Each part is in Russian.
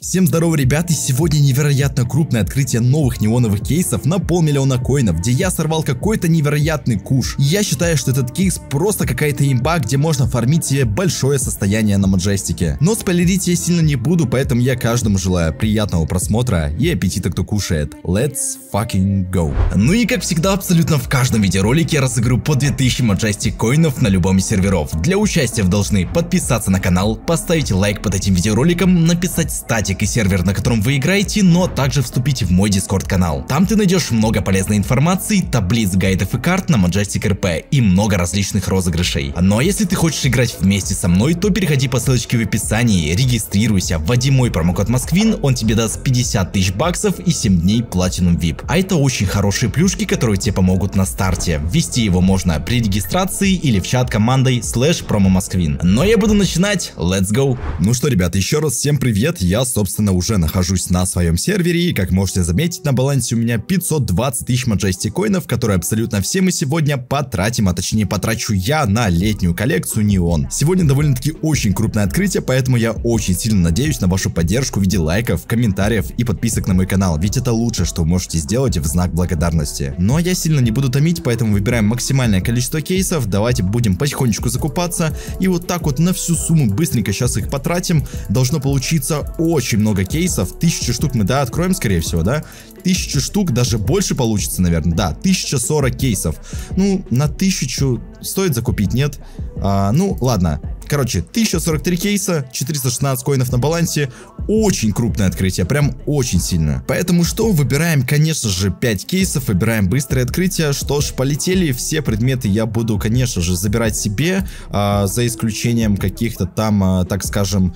Всем здорово, ребята, и сегодня невероятно крупное открытие новых неоновых кейсов на полмиллиона коинов, где я сорвал какой-то невероятный куш. И я считаю, что этот кейс просто какая-то имба, где можно фармить себе большое состояние на Majestic. Но спойлерить я сильно не буду, поэтому я каждому желаю приятного просмотра и аппетита, кто кушает. Let's fucking go. Ну и как всегда, абсолютно в каждом видеоролике я разыграю по 2000 Majestic коинов на любом из серверов. Для участия вы должны подписаться на канал, поставить лайк под этим видеороликом, написать статью и сервер, на котором вы играете, но также вступите в мой дискорд канал. Там ты найдешь много полезной информации, таблиц, гайдов и карт на Majestic RP и много различных розыгрышей. Но если ты хочешь играть вместе со мной, то переходи по ссылочке в описании, регистрируйся, вводи мой промокод Москвин, он тебе даст 50 тысяч баксов и 7 дней платинум VIP. А это очень хорошие плюшки, которые тебе помогут на старте. Ввести его можно при регистрации или в чат командой /промо Москвин. Но я буду начинать, let's go! Ну что, ребята, еще раз всем привет, я собственно уже нахожусь на своем сервере, и как можете заметить, на балансе у меня 520 тысяч Majestic коинов, которые абсолютно все мы сегодня потратим, а точнее потрачу я на летнюю коллекцию неон. Сегодня довольно-таки очень крупное открытие, поэтому я очень сильно надеюсь на вашу поддержку в виде лайков, комментариев и подписок на мой канал, ведь это лучшее, что вы можете сделать в знак благодарности. Но я сильно не буду томить, поэтому выбираем максимальное количество кейсов, давайте будем потихонечку закупаться, и вот так вот на всю сумму быстренько сейчас их потратим, должно получиться очень много кейсов, 1000 штук мы, да, откроем, скорее всего, да, 1000 штук, даже больше получится, наверное, да, 1040 кейсов, ну, на 1000 стоит закупить, нет, ну, ладно. Короче, 1043 кейса, 416 коинов на балансе, очень крупное открытие, прям очень сильно. Поэтому что, выбираем, конечно же, 5 кейсов, выбираем быстрое открытие, что ж, полетели, все предметы я буду, конечно же, забирать себе, за исключением каких-то там, так скажем,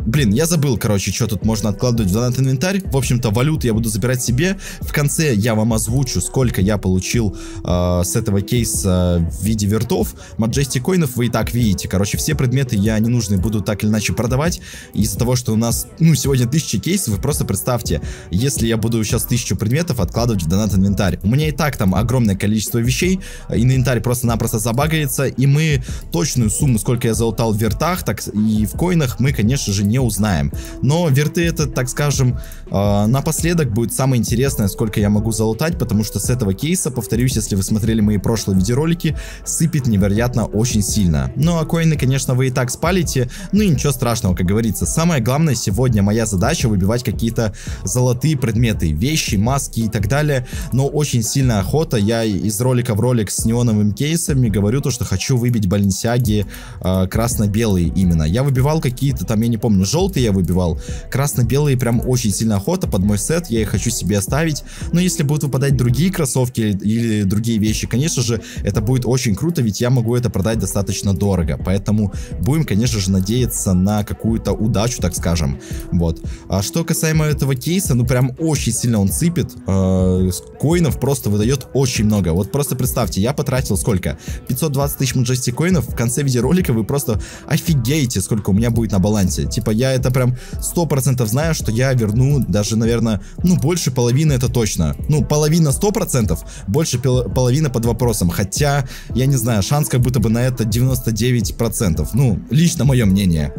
блин, я забыл, короче, что тут можно откладывать в донат инвентарь, в общем-то, валюту я буду забирать себе, в конце я вам озвучу, сколько я получил с этого кейса в виде вертов, Majestic коинов вы и так видите, короче. Все предметы я ненужные буду так или иначе продавать. Из-за того, что у нас, ну, сегодня 1000 кейсов, вы просто представьте, если я буду сейчас 1000 предметов откладывать в донат инвентарь. У меня и так там огромное количество вещей, инвентарь просто-напросто забагается, и мы точную сумму, сколько я залутал в вертах, так и в коинах, мы, конечно же, не узнаем. Но верты это, так скажем, напоследок будет самое интересное, сколько я могу залутать, потому что с этого кейса, повторюсь, если вы смотрели мои прошлые видеоролики, сыпет невероятно очень сильно. Ну, а коины, конечно, вы и так спалите, ну и ничего страшного, как говорится. Самое главное сегодня моя задача выбивать какие-то золотые предметы, вещи, маски и так далее, но очень сильная охота. Я из ролика в ролик с неоновыми кейсами говорю то, что хочу выбить Balenciaga красно-белые именно. Я выбивал какие-то там, я не помню, желтые я выбивал, красно-белые прям очень сильная охота под мой сет, я их хочу себе оставить, но если будут выпадать другие кроссовки или другие вещи, конечно же, это будет очень круто, ведь я могу это продать достаточно дорого, поэтому будем, конечно же, надеяться на какую-то удачу, так скажем. Вот. А что касаемо этого кейса, ну прям очень сильно он сыпет. Коинов просто выдает очень много. Вот просто представьте, я потратил сколько? 520 тысяч Majestic коинов. В конце видеоролика вы просто офигеете, сколько у меня будет на балансе. Типа я это прям 100% знаю, что я верну даже, наверное, ну больше половины это точно. Ну половина 100%, больше половина под вопросом. Хотя, я не знаю, шанс как будто бы на это 99%. Ну, лично мое мнение.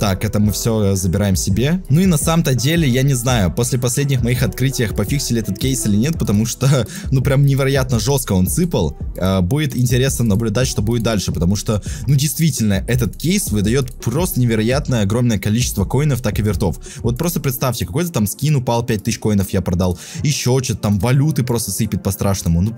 Так, это мы все забираем себе. Ну и на самом-то деле, я не знаю, после последних моих открытий пофиксили этот кейс или нет, потому что, ну прям невероятно жестко он сыпал. Будет интересно наблюдать, что будет дальше, потому что, ну действительно, этот кейс выдает просто невероятное огромное количество коинов, так и вертов. Вот просто представьте, какой-то там скин упал, 5000 коинов я продал, еще что-то там, валюты просто сыпет по-страшному. Ну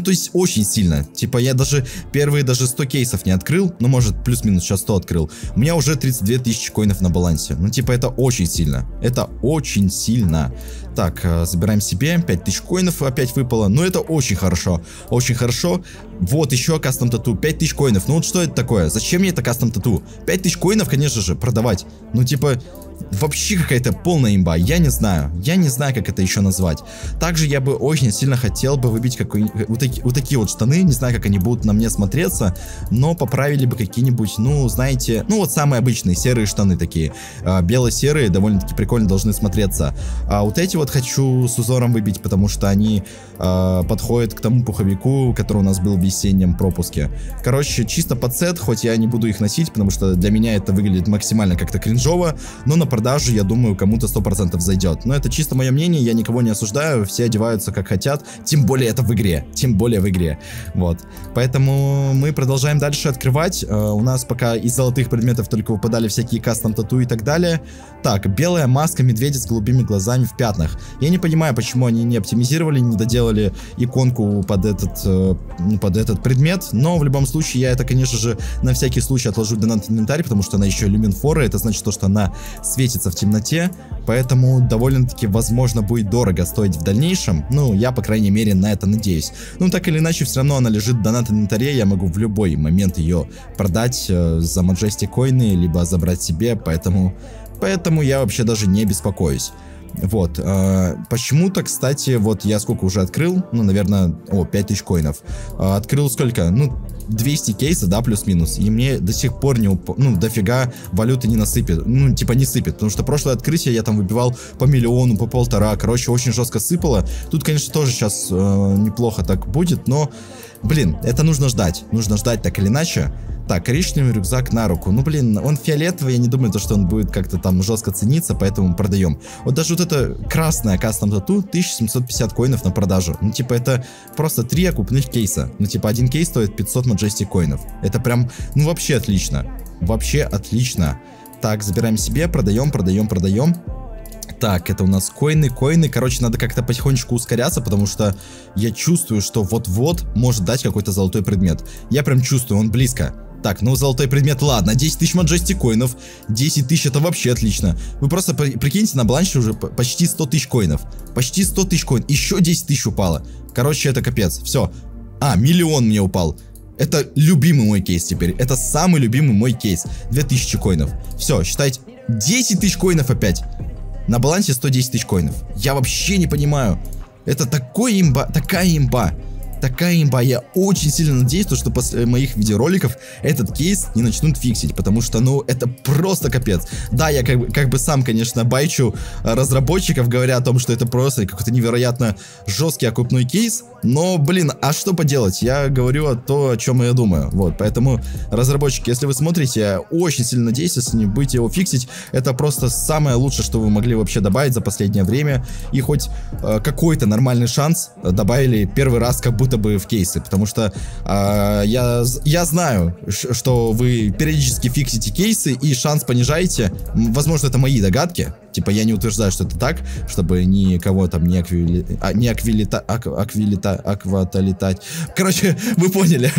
то есть очень сильно. Типа я даже первые даже 100 кейсов не открыл, ну может плюс-минус сейчас 100 открыл. У меня уже 32 тысячи коинов на балансе. Ну, типа, это очень сильно. Это очень сильно. Так, забираем себе. 5000 коинов опять выпало. Ну, это очень хорошо. Очень хорошо. Вот еще кастом тату. 5000 коинов. Ну, вот что это такое? Зачем мне это кастом тату? 5000 коинов, конечно же, продавать. Ну, типа... Вообще какая-то полная имба, я не знаю. Я не знаю, как это еще назвать. Также я бы очень сильно хотел бы выбить вот такие вот штаны. Не знаю, как они будут на мне смотреться, но поправили бы какие-нибудь, ну, знаете, ну, вот самые обычные серые штаны такие. Бело-серые довольно-таки прикольно должны смотреться. А вот эти вот хочу с узором выбить, потому что они подходят к тому пуховику, который у нас был в весеннем пропуске. Короче, чисто под сет, хоть я не буду их носить, потому что для меня это выглядит максимально как-то кринжово, но на продажу, я думаю, кому-то 100% зайдет. Но это чисто мое мнение, я никого не осуждаю, все одеваются как хотят, тем более это в игре, вот. Поэтому мы продолжаем дальше открывать, у нас пока из золотых предметов только выпадали всякие кастом-тату и так далее. Так, белая маска медведя с голубыми глазами в пятнах. Я не понимаю, почему они не оптимизировали, не доделали иконку под этот предмет, но в любом случае я это, конечно же, на всякий случай отложу в донат инвентарь, потому что она еще люминфора, это значит то, что она светится в темноте, поэтому довольно-таки, возможно, будет дорого стоить в дальнейшем, ну, я, по крайней мере, на это надеюсь. Ну, так или иначе, все равно она лежит в донат инвентаре, я могу в любой момент ее продать за Majestic коины, либо забрать себе, поэтому я вообще даже не беспокоюсь. Вот, почему-то, кстати, вот я сколько уже открыл, ну, наверное, 5000 коинов, открыл сколько, ну, 200 кейсов, да, плюс-минус, и мне до сих пор дофига валюты не насыпет, ну, типа не сыпет, потому что прошлое открытие я там выбивал по миллиону, по полтора, короче, очень жестко сыпало, тут, конечно, тоже сейчас неплохо так будет, но, блин, это нужно ждать так или иначе. Так, коричневый рюкзак на руку. Ну, блин, он фиолетовый, я не думаю, что он будет как-то там жестко цениться, поэтому продаем. Вот даже вот это красное кастом тату, 1750 коинов на продажу. Ну, типа, это просто 3 окупных кейса. Ну, типа, один кейс стоит 500 Majestic коинов. Это прям, ну, вообще отлично. Вообще отлично. Так, забираем себе, продаем. Так, это у нас коины. Короче, надо как-то потихонечку ускоряться, потому что я чувствую, что вот-вот может дать какой-то золотой предмет. Я прям чувствую, он близко. Так, ну золотой предмет, ладно, 10 тысяч Majestic коинов, 10 тысяч, это вообще отлично. Вы просто прикиньте, на балансе уже почти 100 тысяч коинов, еще 10 тысяч упало. Короче, это капец, все. А, миллион мне упал. Это любимый мой кейс теперь, это самый любимый мой кейс, 2000 коинов. Все, считайте, 10 тысяч коинов опять. На балансе 110 тысяч коинов. Я вообще не понимаю. Это такой имба, такая имба. Я очень сильно надеюсь, что после моих видеороликов этот кейс не начнут фиксить, потому что, ну, это просто капец. Да, я как бы сам, конечно, байчу разработчиков, говоря о том, что это просто какой-то невероятно жесткий окупной кейс, но, блин, а что поделать? Я говорю то, о чем я думаю. Вот, поэтому, разработчики, если вы смотрите, я очень сильно надеюсь, если не будете его фиксить, это просто самое лучшее, что вы могли вообще добавить за последнее время, и хоть какой-то нормальный шанс добавили первый раз, как будто бы в кейсы, потому что я знаю, что вы периодически фиксите кейсы и шанс понижаете, возможно, это мои догадки, типа я не утверждаю, что это так, чтобы никого там не акваталитать, короче, вы поняли,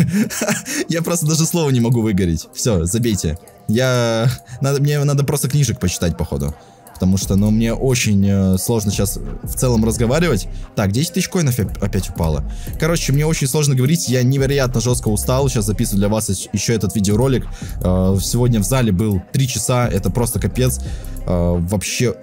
я просто даже слова не могу выговорить, все, забейте, мне надо просто книжек почитать, походу. Потому что, ну, мне очень сложно сейчас в целом разговаривать. Так, 10 тысяч коинов опять упало. Короче, мне очень сложно говорить, я невероятно жестко устал. Сейчас записываю для вас еще этот видеоролик. Сегодня в зале был 3 часа, это просто капец. Вообще...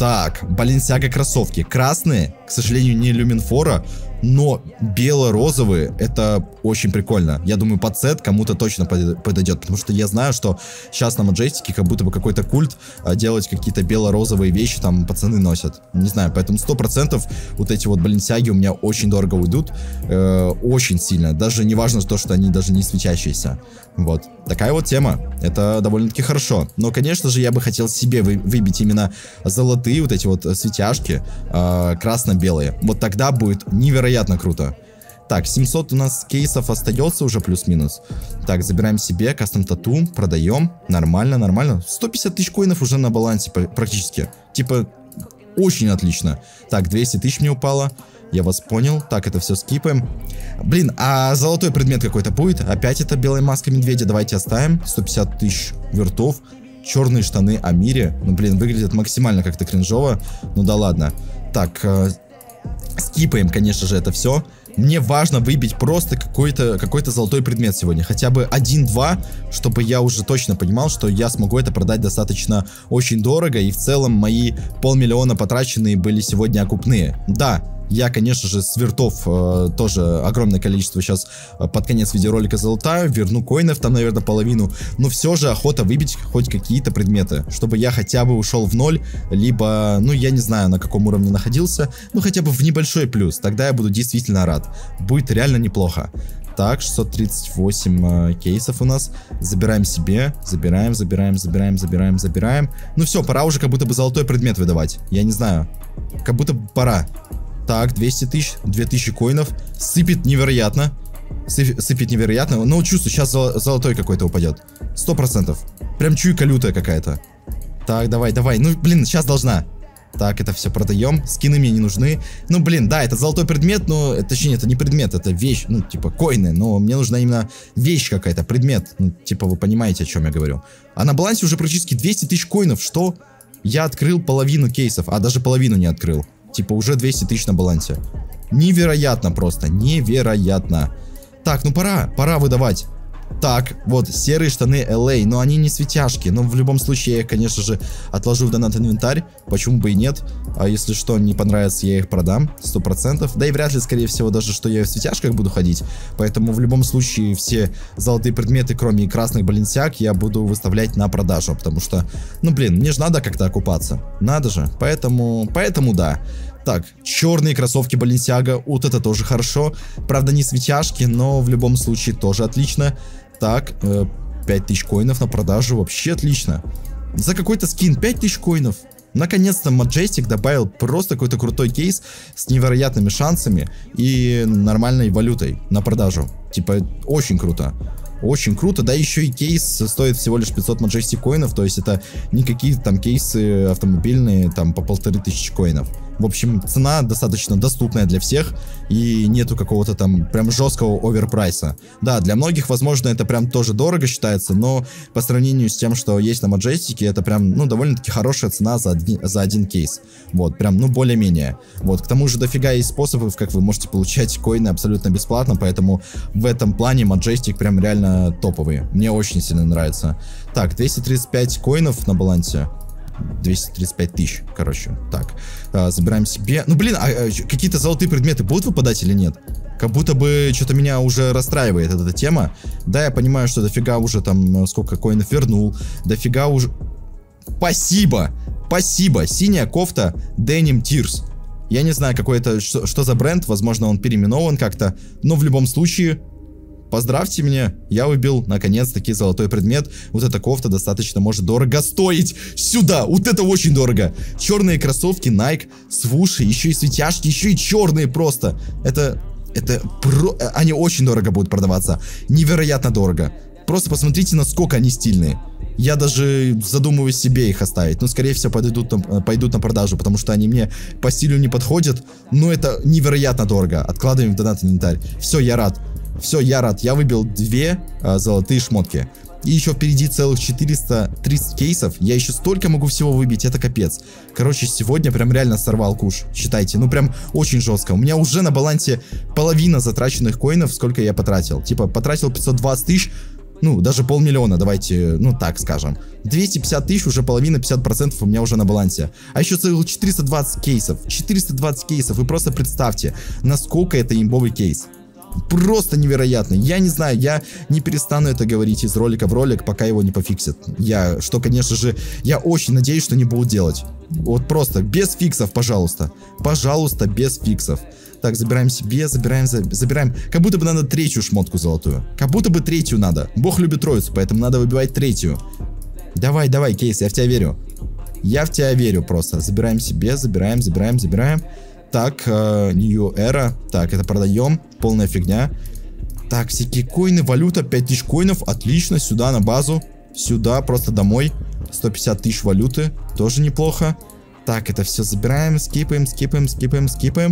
Так, Balenciaga кроссовки. Красные, к сожалению, не люминфора, но бело-розовые, это очень прикольно. Я думаю, под сет кому-то точно подойдет, потому что я знаю, что сейчас на Majestic как будто бы какой-то культ делать какие-то бело-розовые вещи там пацаны носят. Не знаю, поэтому 100% вот эти вот Balenciaga у меня очень дорого уйдут, очень сильно. Даже не важно то, что они даже не светящиеся. Вот, такая вот тема. Это довольно-таки хорошо. Но, конечно же, я бы хотел себе выбить именно золотые вот эти вот светяшки, красно-белые. Вот тогда будет невероятно круто. Так, 700 у нас кейсов остается уже плюс-минус. Так, забираем себе кастом тату, продаем. Нормально, нормально. 150 тысяч коинов уже на балансе практически. Типа, очень отлично. Так, 200 тысяч мне упало. Я вас понял. Так, это все скипаем. Блин, а золотой предмет какой-то будет? Опять это белая маска медведя. Давайте оставим. 150 тысяч вертов. Черные штаны Амире. Ну, блин, выглядит максимально как-то кринжово. Ну да ладно. Так, скипаем, конечно же, это все. Мне важно выбить просто какой-то золотой предмет сегодня. Хотя бы 1-2, чтобы я уже точно понимал, что я смогу это продать достаточно очень дорого. И в целом мои 500 000 потраченные были сегодня окупные. Да. Я, конечно же, с вертов тоже огромное количество сейчас под конец видеоролика золотаю, верну коинов там, наверное, половину, но все же охота выбить хоть какие-то предметы, чтобы я хотя бы ушел в ноль, либо, ну, я не знаю, на каком уровне находился, ну, хотя бы в небольшой плюс, тогда я буду действительно рад, будет реально неплохо. Так, 638 кейсов у нас. Забираем себе. Забираем. Ну все, пора уже как будто бы золотой предмет выдавать. Я не знаю. Как будто бы пора. Так, 200 тысяч, 2000 коинов. Сыпет невероятно. Но чувствую, сейчас золотой какой-то упадет. 100%. Прям чуйка лютая какая-то. Так, давай. Ну, блин, сейчас должна. Так, это все продаем. Скины мне не нужны. Ну, блин, да, это золотой предмет, но... Точнее, это не предмет, это вещь. Ну, типа, коины. Но мне нужна именно вещь какая-то, предмет. Ну, типа, вы понимаете, о чем я говорю. А на балансе уже практически 200 тысяч коинов. Что? Я открыл половину кейсов. А, даже половину не открыл. Типа, уже 200 тысяч на балансе. Невероятно просто. Невероятно. Так, ну пора. Пора выдавать. Так, вот, серые штаны LA, но они не светяшки, но в любом случае я их, конечно же, отложу в донат-инвентарь, почему бы и нет, а если что, не понравится, я их продам, 100%, да и вряд ли, скорее всего, даже, что я в светяшках буду ходить, поэтому в любом случае все золотые предметы, кроме красных Balenciaga, я буду выставлять на продажу, потому что, ну, блин, мне же надо как-то окупаться, надо же, поэтому да. Так, черные кроссовки Balenciaga, вот это тоже хорошо, правда не светяшки, но в любом случае тоже отлично. Так, 5000 коинов на продажу, вообще отлично. За какой-то скин 5000 коинов. Наконец-то Majestic добавил просто какой-то крутой кейс с невероятными шансами и нормальной валютой на продажу. Типа, очень круто. Очень круто, да еще и кейс стоит всего лишь 500 Majestic коинов, то есть это не какие-то там кейсы автомобильные, там по 1500 коинов. В общем, цена достаточно доступная для всех и нету какого-то там прям жесткого оверпрайса. Да, для многих, возможно, это прям тоже дорого считается, но по сравнению с тем, что есть на Majestic, это прям, ну, довольно-таки хорошая цена за один кейс. Вот, прям, ну, более-менее. Вот, к тому же дофига есть способов, как вы можете получать коины абсолютно бесплатно, поэтому в этом плане Majestic прям реально топовые. Мне очень сильно нравится. Так, 235 коинов на балансе. 235 тысяч, короче. Так, забираем себе. Ну, блин, а какие-то золотые предметы будут выпадать или нет? Как будто бы что-то меня уже расстраивает эта тема. Да, я понимаю, что дофига уже там сколько коинов вернул. Дофига уже... Спасибо! Спасибо! Синяя кофта Denim Tears. Я не знаю, какой это... Что за бренд? Возможно, он переименован как-то. Но в любом случае... Поздравьте меня, я выбил, наконец-таки, золотой предмет. Вот эта кофта достаточно может дорого стоить. Сюда, вот это очень дорого. Черные кроссовки Nike, свуши, еще и светяшки, еще и черные просто. Они очень дорого будут продаваться. Невероятно дорого. Просто посмотрите, насколько они стильные. Я даже задумываюсь себе их оставить. Но, скорее всего, пойдут на продажу, потому что они мне по стилю не подходят. Но это невероятно дорого. Откладываем в донат-инвентарь. Все, я рад. Я выбил 2 золотые шмотки. И еще впереди целых 430 кейсов. Я еще столько могу всего выбить, это капец. Короче, сегодня прям реально сорвал куш. Считайте, ну прям очень жестко. У меня уже на балансе половина затраченных коинов, сколько я потратил. Типа, потратил 520 тысяч, ну, даже полмиллиона, давайте, ну, так скажем. 250 тысяч, уже половина, 50% у меня уже на балансе. А еще целых 420 кейсов. 420 кейсов, вы просто представьте, насколько это имбовый кейс. Просто невероятно. Я не знаю, я не перестану это говорить из ролика в ролик, пока его не пофиксят. Что, конечно же, я очень надеюсь, что не будут делать. Вот просто, без фиксов, пожалуйста. Пожалуйста, без фиксов. Так, забираем себе, забираем. Как будто бы надо третью шмотку золотую. Как будто бы третью надо. Бог любит троицу, поэтому надо выбивать третью. Давай, кейс, я в тебя верю. Я в тебя верю просто. Забираем себе, забираем. Так, New Era. Так, это продаем. Полная фигня. Так, всякие коины, валюта, 5000 коинов. Отлично, сюда на базу. Сюда, просто домой. 150 тысяч валюты. Тоже неплохо. Так, это все забираем. Скипаем.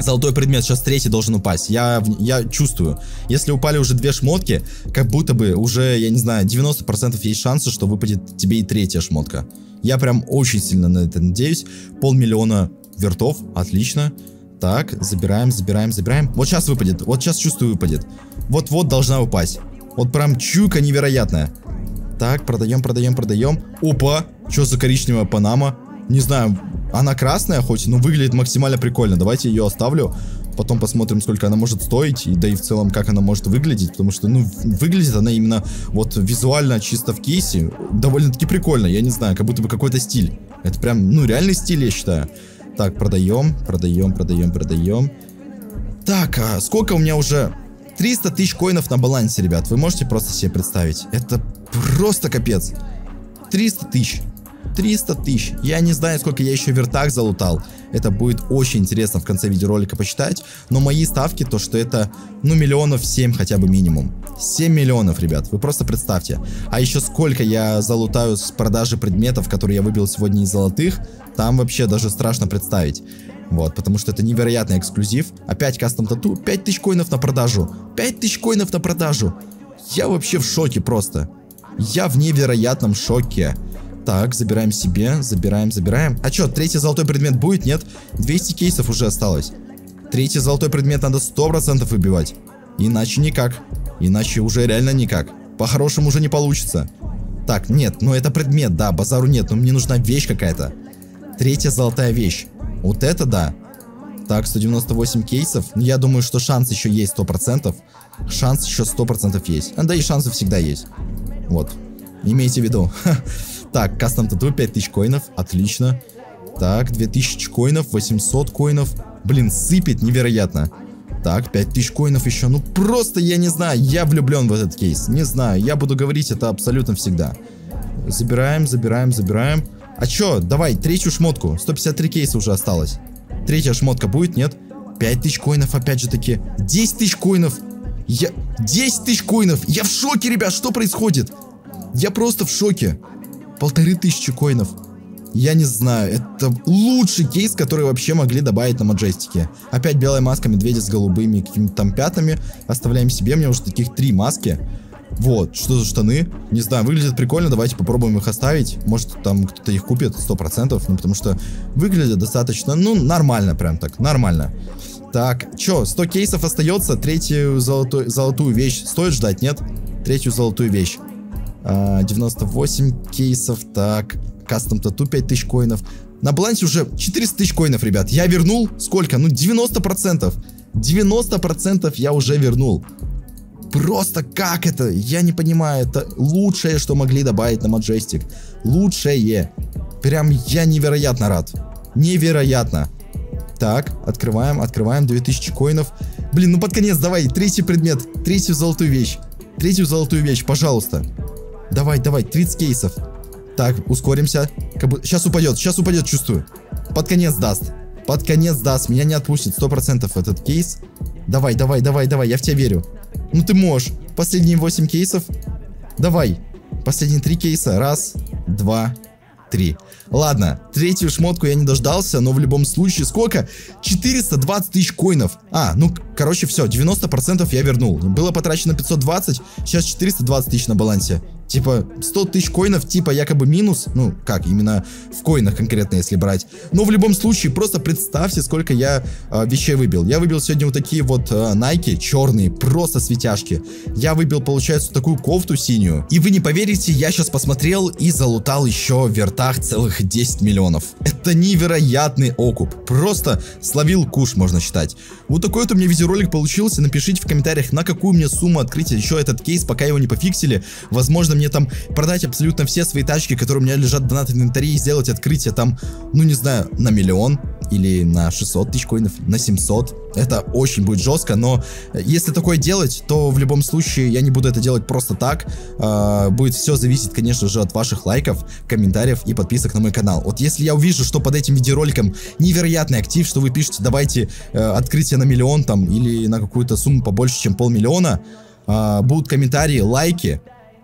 Золотой предмет сейчас третий должен упасть. Я чувствую. Если упали уже 2 шмотки, как будто бы уже, я не знаю, 90% есть шансы, что выпадет тебе и третья шмотка. Я прям очень сильно на это надеюсь. Полмиллиона вертов, отлично. Так, забираем. Вот сейчас выпадет, вот сейчас чувствую выпадет. Вот-вот должна упасть. Вот прям чуйка невероятная. Так, продаем. Опа, что за коричневая Панама? Не знаю, она красная хоть, но выглядит максимально прикольно. Давайте ее оставлю. Потом посмотрим, сколько она может стоить, да и в целом, как она может выглядеть, потому что, ну, выглядит она именно вот визуально чисто в кейсе довольно-таки прикольно, я не знаю, как будто бы какой-то стиль. Это прям, ну, реальный стиль, я считаю. Так, продаем. Так, а сколько у меня уже... 300 тысяч коинов на балансе, ребят. Вы можете просто себе представить? Это просто капец. 300 тысяч. 300 тысяч. Я не знаю, сколько я еще вертак залутал. Это будет очень интересно в конце видеоролика почитать. Но мои ставки, то что это, ну, миллионов 7 хотя бы минимум. 7 миллионов, ребят. Вы просто представьте. А еще сколько я залутаю с продажи предметов, которые я выбил сегодня из золотых. Там вообще даже страшно представить. Вот, потому что это невероятный эксклюзив. Опять кастом тату. 5 тысяч коинов на продажу. 5 тысяч коинов на продажу. Я вообще в шоке просто. Я в невероятном шоке. Так, забираем себе, забираем. А что, третий золотой предмет будет, нет? 200 кейсов уже осталось. Третий золотой предмет надо 100% выбивать. Иначе никак. Иначе уже реально никак. По-хорошему уже не получится. Так, нет, ну это предмет, да, базару нет. Но мне нужна вещь какая-то. Третья золотая вещь. Вот это да. Так, 198 кейсов. Я думаю, что шанс еще есть 100%. Шанс еще 100% есть. А, да и шансы всегда есть. Вот. Имейте в виду. Так, кастом тату, 5000 коинов, отлично. Так, 2000 коинов, 800 коинов. Блин, сыпет невероятно. Так, 5000 коинов еще, ну просто я не знаю, я влюблен в этот кейс. Не знаю, я буду говорить это абсолютно всегда. Забираем, забираем. А чё, давай, третью шмотку, 153 кейса уже осталось. Третья шмотка будет, нет? 5000 коинов, опять же таки, 10 тысяч коинов. 10 тысяч коинов, я в шоке, ребят, что происходит? Я просто в шоке. 1500 коинов. Я не знаю, это лучший кейс, который вообще могли добавить на Маджестике. Опять белая маска медведя с голубыми какими-то там пятнами. Оставляем себе, у меня уже таких 3 маски. Вот, что за штаны? Не знаю, выглядят прикольно, давайте попробуем их оставить. Может, там кто-то их купит, 100%. Ну, потому что выглядят достаточно, ну, нормально прям так, нормально. Так, чё, 100 кейсов остается. Третью золотую вещь стоит ждать, нет? Третью золотую вещь. 98 кейсов, так, кастом тату 5000 коинов. На балансе уже 400 тысяч коинов, ребят. Я вернул сколько? Ну 90%. 90% я уже вернул. Просто как это? Я не понимаю. Это лучшее, что могли добавить на Majestic. Лучшее. Прям я невероятно рад. Невероятно. Так, открываем, 2000 коинов. Блин, ну под конец давай, третий предмет. Третью золотую вещь. Пожалуйста. Давай, 30 кейсов. Так, ускоримся. Сейчас упадет, чувствую. Под конец даст. Меня не отпустит 100% этот кейс. Давай, давай, я в тебя верю. Ну ты можешь. Последние 8 кейсов. Давай. Последние 3 кейса. Раз, два, три. Ладно, третью шмотку я не дождался, но в любом случае, сколько? 420 тысяч коинов. А, ну, короче, все, 90% я вернул. Было потрачено 520, сейчас 420 тысяч на балансе. Типа, 100 тысяч коинов, типа, якобы минус. Ну, как, именно в коинах конкретно, если брать. Но в любом случае, просто представьте, сколько я вещей выбил. Я выбил сегодня вот такие вот Nike черные, просто светяшки. Я выбил, получается, такую кофту синюю. И вы не поверите, я сейчас посмотрел и залутал еще в вертах целых 10 миллионов. Это невероятный окуп. Просто словил куш, можно считать. Вот такой вот у меня видеоролик получился. Напишите в комментариях, на какую мне сумму открыть еще этот кейс, пока его не пофиксили. Возможно, мне там продать абсолютно все свои тачки, которые у меня лежат в донат инвентаре, и сделать открытие там, ну не знаю, на 1 миллион или на 600 тысяч коинов, на 700. Это очень будет жестко, но если такое делать, то в любом случае я не буду это делать просто так. Будет все зависеть, конечно же, от ваших лайков, комментариев и подписок на мой канал. Вот если я увижу, что под этим видеороликом невероятный актив, что вы пишете, давайте открытие на 1 миллион там или на какую-то сумму побольше, чем 500 000, будут комментарии, лайки,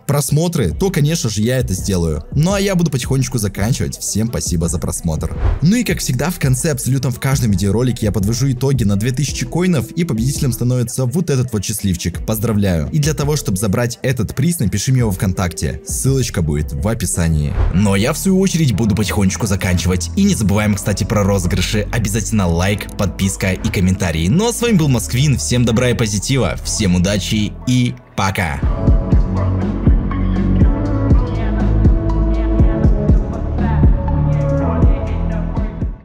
просмотры, то, конечно же, я это сделаю. Ну, а я буду потихонечку заканчивать. Всем спасибо за просмотр. Ну и, как всегда, в конце, абсолютно в каждом видеоролике я подвожу итоги на 2000 коинов, и победителем становится вот этот вот счастливчик. Поздравляю. И для того, чтобы забрать этот приз, напиши мне его ВКонтакте. Ссылочка будет в описании. Но я, в свою очередь, буду потихонечку заканчивать. И не забываем, кстати, про розыгрыши. Обязательно лайк, подписка и комментарий. Ну, а с вами был Москвин. Всем добра и позитива. Всем удачи и пока.